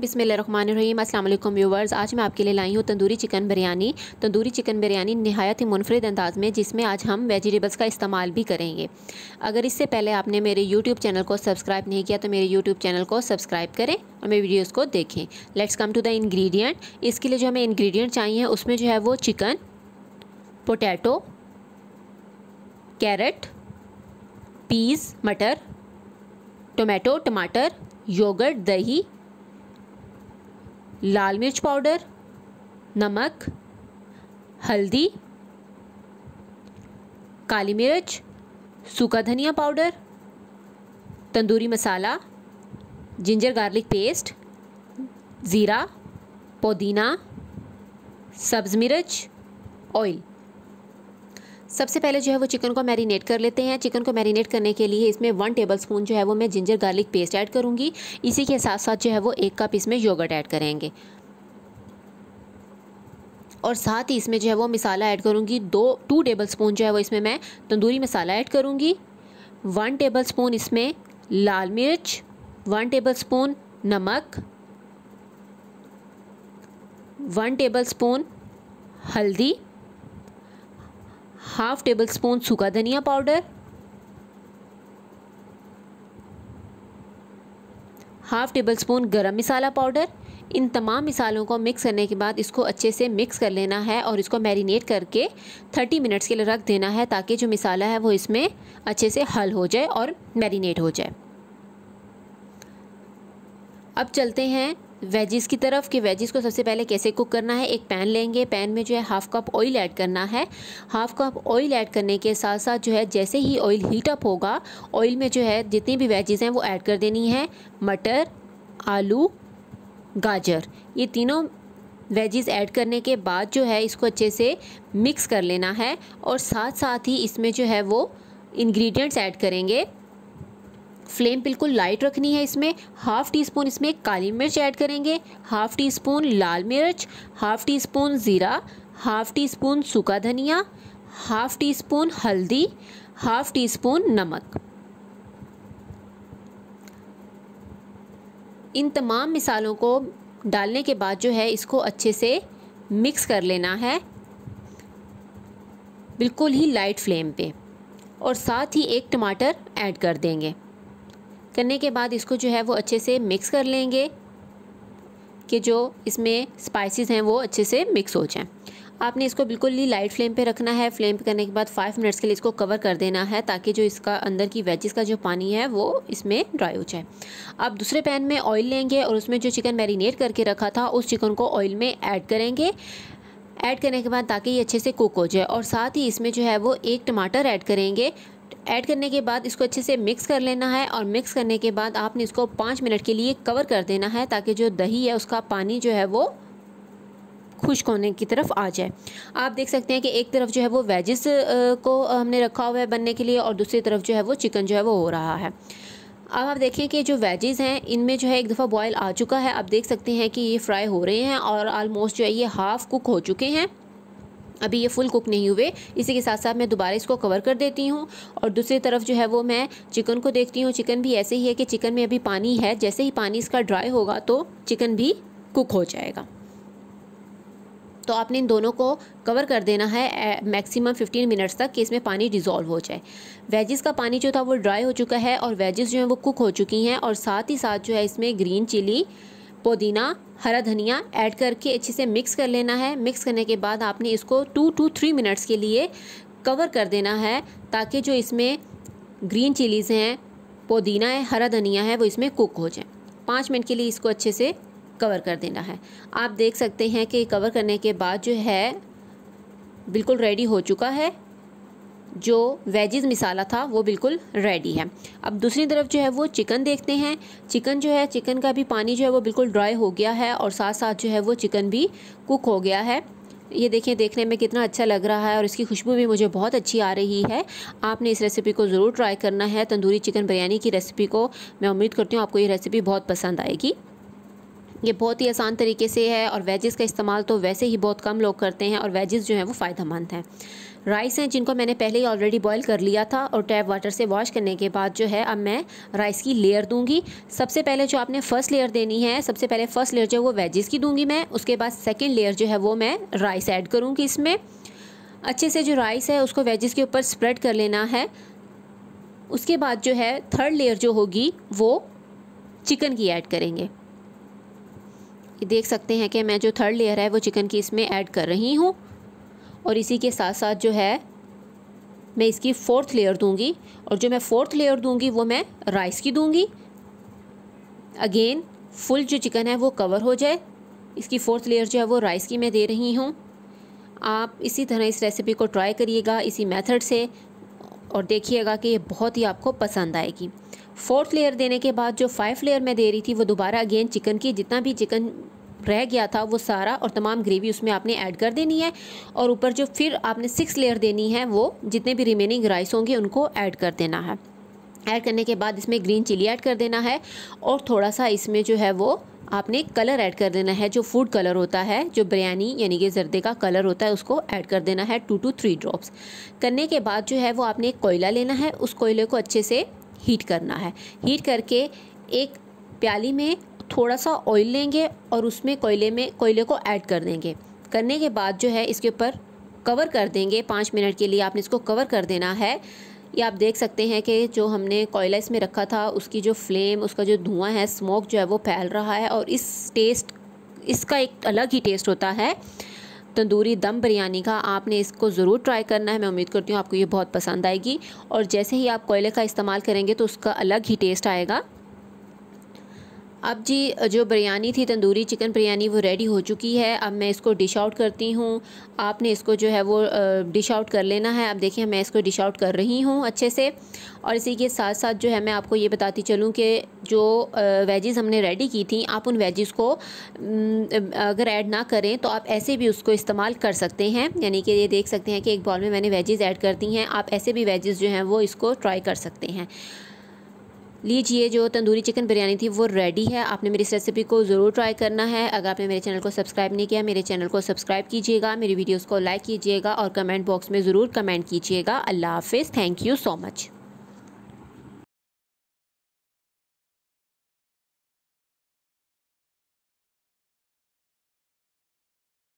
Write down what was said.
बिस्मिल्लाहिर्रहमानिर्रहीम। अस्सलाम वालेकुम व्यूवर्स। आज मैं आपके लिए लाई हूँ तंदूरी चिकन बिरयानी। तंदूरी चिकन बिरयानी नहायत ही मुनफरद अंदाज़ में, जिसमें आज हम वेजिटेबल्स का इस्तेमाल भी करेंगे। अगर इससे पहले आपने मेरे यूट्यूब चैनल को सब्सक्राइब नहीं किया तो मेरे यूट्यूब चैनल को सब्सक्राइब करें और मेरे वीडियोज़ को देखें। Let's come to the ingredient. इसके लिए जो हमें इन्ग्रीडियंट चाहिए उसमें जो है वो चिकन, पोटैटो, कैरेट, पीज़, मटर, टोमेटो, टमाटर, योगर्ट, दही, लाल मिर्च पाउडर, नमक, हल्दी, काली मिर्च, सूखा धनिया powder, tandoori masala, ginger garlic paste, ज़ीरा, पुदीना, सब्ज़ मिर्च, ऑयल। सबसे पहले जो है वो चिकन को मैरिनेट कर लेते हैं। चिकन को मैरिनेट करने के लिए इसमें 1 टेबलस्पून जो है वो मैं जिंजर गार्लिक पेस्ट ऐड करूँगी। इसी के साथ साथ जो है वो 1 कप इसमें योगर्ट ऐड करेंगे और साथ ही इसमें जो है वो मसाला ऐड करूँगी। 2 टेबलस्पून जो है वो इसमें मैं तंदूरी मसाला ऐड करूँगी। 1 टेबलस्पून इसमें लाल मिर्च, 1 टेबलस्पून नमक, 1 टेबलस्पून हल्दी, 1/2 टेबलस्पून सूखा धनिया पाउडर, 1/2 टेबलस्पून गरम मसाला पाउडर। इन तमाम मिसालों को मिक्स करने के बाद इसको अच्छे से मिक्स कर लेना है और इसको मैरिनेट करके 30 मिनट्स के लिए रख देना है ताकि जो मिसाला है वो इसमें अच्छे से हल हो जाए और मैरिनेट हो जाए। अब चलते हैं वेजिस की तरफ कि वेजिस को सबसे पहले कैसे कुक करना है। एक पैन लेंगे, पैन में जो है 1/2 कप ऑयल ऐड करना है। 1/2 कप ऑयल ऐड करने के साथ साथ जो है जैसे ही ऑयल हीट अप होगा, ऑयल में जो है जितनी भी वेजिस हैं वो ऐड कर देनी है। मटर, आलू, गाजर, ये तीनों वेजिस ऐड करने के बाद जो है इसको अच्छे से मिक्स कर लेना है और साथ साथ ही इसमें जो है वो इंग्रेडिएंट्स ऐड करेंगे। फ्लेम बिल्कुल लाइट रखनी है। इसमें 1/2 टीस्पून इसमें काली मिर्च ऐड करेंगे, 1/2 टीस्पून लाल मिर्च, 1/2 टीस्पून ज़ीरा, 1/2 टीस्पून सूखा धनिया, 1/2 टीस्पून हल्दी, 1/2 टीस्पून नमक। इन तमाम मिसालों को डालने के बाद जो है इसको अच्छे से मिक्स कर लेना है बिल्कुल ही लाइट फ्लेम पे और साथ ही 1 टमाटर ऐड कर देंगे। करने के बाद इसको जो है वो अच्छे से मिक्स कर लेंगे कि जो इसमें स्पाइसेस हैं वो अच्छे से मिक्स हो जाएं। आपने इसको बिल्कुल ही लाइट फ्लेम पे रखना है। फ्लेम पे करने के बाद 5 मिनट्स के लिए इसको कवर कर देना है ताकि जो इसका अंदर की वेजिस का जो पानी है वो इसमें ड्राई हो जाए। अब दूसरे पैन में ऑयल लेंगे और उसमें जो चिकन मैरिनेट करके रखा था उस चिकन को ऑयल में ऐड करेंगे। ऐड करने के बाद ताकि ये अच्छे से कुक हो जाए और साथ ही इसमें जो है वो 1 टमाटर ऐड करेंगे। ऐड करने के बाद इसको अच्छे से मिक्स कर लेना है और मिक्स करने के बाद आपने इसको 5 मिनट के लिए कवर कर देना है ताकि जो दही है उसका पानी जो है वो खुश्क होने की तरफ आ जाए। आप देख सकते हैं कि एक तरफ जो है वो वेजिस को हमने रखा हुआ है बनने के लिए और दूसरी तरफ जो है वो चिकन जो है वो हो रहा है। अब आप देखें कि जो वेजिस हैं इनमें जो है 1 दफ़ा बॉयल आ चुका है। आप देख सकते हैं कि ये फ्राई हो रहे हैं और आलमोस्ट जो है ये हाफ़ कुक हो चुके हैं, अभी ये फुल कुक नहीं हुए। इसी के साथ साथ मैं दोबारा इसको कवर कर देती हूँ और दूसरी तरफ जो है वो मैं चिकन को देखती हूँ। चिकन भी ऐसे ही है कि चिकन में अभी पानी है, जैसे ही पानी इसका ड्राई होगा तो चिकन भी कुक हो जाएगा। तो आपने इन दोनों को कवर कर देना है मैक्सिमम 15 मिनट्स तक कि इसमें पानी डिज़ोल्व हो जाए। वेजिस का पानी जो था वो ड्राई हो चुका है और वेजिस जो हैं वो कुक हो चुकी हैं और साथ ही साथ जो है इसमें ग्रीन चिली, पुदीना, हरा धनिया ऐड करके अच्छे से मिक्स कर लेना है। मिक्स करने के बाद आपने इसको 2 to 3 मिनट्स के लिए कवर कर देना है ताकि जो इसमें ग्रीन चिलीज़ हैं, पुदीना है, हरा धनिया है वो इसमें कुक हो जाए। 5 मिनट के लिए इसको अच्छे से कवर कर देना है। आप देख सकते हैं कि कवर करने के बाद जो है बिल्कुल रेडी हो चुका है। जो वेजिस मसाला था वो बिल्कुल रेडी है। अब दूसरी तरफ जो है वो चिकन देखते हैं। चिकन जो है, चिकन का भी पानी जो है वो बिल्कुल ड्राई हो गया है और साथ साथ जो है वो चिकन भी कुक हो गया है। ये देखिए देखने में कितना अच्छा लग रहा है और इसकी खुशबू भी मुझे बहुत अच्छी आ रही है। आपने इस रेसिपी को ज़रूर ट्राई करना है, तंदूरी चिकन बिरयानी की रेसिपी को। मैं उम्मीद करती हूँ आपको ये रेसिपी बहुत पसंद आएगी। ये बहुत ही आसान तरीके से है और वेजेस का इस्तेमाल तो वैसे ही बहुत कम लोग करते हैं और वेजेस जो हैं वो फ़ायदेमंद हैं। राइस हैं जिनको मैंने पहले ही ऑलरेडी बॉईल कर लिया था और टैप वाटर से वॉश करने के बाद जो है अब मैं राइस की लेयर दूंगी। सबसे पहले जो आपने फ़र्स्ट लेयर देनी है, सबसे पहले फ़र्स्ट लेयर जो है वो वेजेस की दूंगी मैं, उसके बाद सेकेंड लेयर जो है वो मैं राइस ऐड करूँगी। इसमें अच्छे से जो राइस है उसको वेजेस के ऊपर स्प्रेड कर लेना है। उसके बाद जो है थर्ड लेयर जो होगी वो चिकन की ऐड करेंगे। देख सकते हैं कि मैं जो थर्ड लेयर है वो चिकन की इसमें ऐड कर रही हूँ और इसी के साथ साथ जो है मैं इसकी फोर्थ लेयर दूंगी और जो मैं फोर्थ लेयर दूंगी वो मैं राइस की दूंगी। अगेन फुल जो चिकन है वो कवर हो जाए, इसकी फोर्थ लेयर जो है वो राइस की मैं दे रही हूँ। आप इसी तरह इस रेसिपी को ट्राई करिएगा इसी मेथड से और देखिएगा कि ये बहुत ही आपको पसंद आएगी। फोर्थ लेयर देने के बाद जो फाइव लेयर मैं दे रही थी वो दोबारा अगेन चिकन की, जितना भी चिकन रह गया था वो सारा और तमाम ग्रेवी उसमें आपने ऐड कर देनी है और ऊपर जो फिर आपने सिक्स लेयर देनी है वो जितने भी रिमेनिंग राइस होंगे उनको ऐड कर देना है। ऐड करने के बाद इसमें ग्रीन चिली ऐड कर देना है और थोड़ा सा इसमें जो है वो आपने कलर ऐड कर देना है, जो फूड कलर होता है, जो बिरयानी यानी कि जर्दे का कलर होता है उसको ऐड कर देना है 2 से 3 ड्रॉप्स। करने के बाद जो है वो आपने एक कोयला लेना है, उस कोयले को अच्छे से हीट करना है। हीट करके एक प्याली में थोड़ा सा ऑयल लेंगे और उसमें कोयले को ऐड कर देंगे। करने के बाद जो है इसके ऊपर कवर कर देंगे 5 मिनट के लिए, आपने इसको कवर कर देना है। ये आप देख सकते हैं कि जो हमने कोयला इसमें रखा था उसकी जो फ्लेम, उसका जो धुआं है, स्मोक जो है वो फैल रहा है और इस टेस्ट, इसका एक अलग ही टेस्ट होता है तंदूरी दम बिरयानी का। आपने इसको ज़रूर ट्राई करना है, मैं उम्मीद करती हूँ आपको ये बहुत पसंद आएगी और जैसे ही आप कोयले का इस्तेमाल करेंगे तो उसका अलग ही टेस्ट आएगा। अब जी जो बिरयानी थी तंदूरी चिकन बिरयानी वो रेडी हो चुकी है। अब मैं इसको डिश आउट करती हूँ। आपने इसको जो है वो डिश आउट कर लेना है। अब देखिए मैं इसको डिश आउट कर रही हूँ अच्छे से और इसी के साथ साथ जो है मैं आपको ये बताती चलूँ कि जो वेजेस हमने रेडी की थी आप उन वेजेस को अगर ऐड ना करें तो आप ऐसे भी उसको इस्तेमाल कर सकते हैं। यानी कि ये देख सकते हैं कि एक बाउल में मैंने वेजेस ऐड कर दी हैं, आप ऐसे भी वेजेस जो हैं वो इसको ट्राई कर सकते हैं। लीजिए जो तंदूरी चिकन बिरयानी थी वो रेडी है। आपने मेरी इस रेसिपी को ज़रूर ट्राई करना है। अगर आपने मेरे चैनल को सब्सक्राइब नहीं किया, मेरे चैनल को सब्सक्राइब कीजिएगा, मेरी वीडियोस को लाइक कीजिएगा और कमेंट बॉक्स में ज़रूर कमेंट कीजिएगा। अल्लाह हाफिज़, थैंक यू सो मच।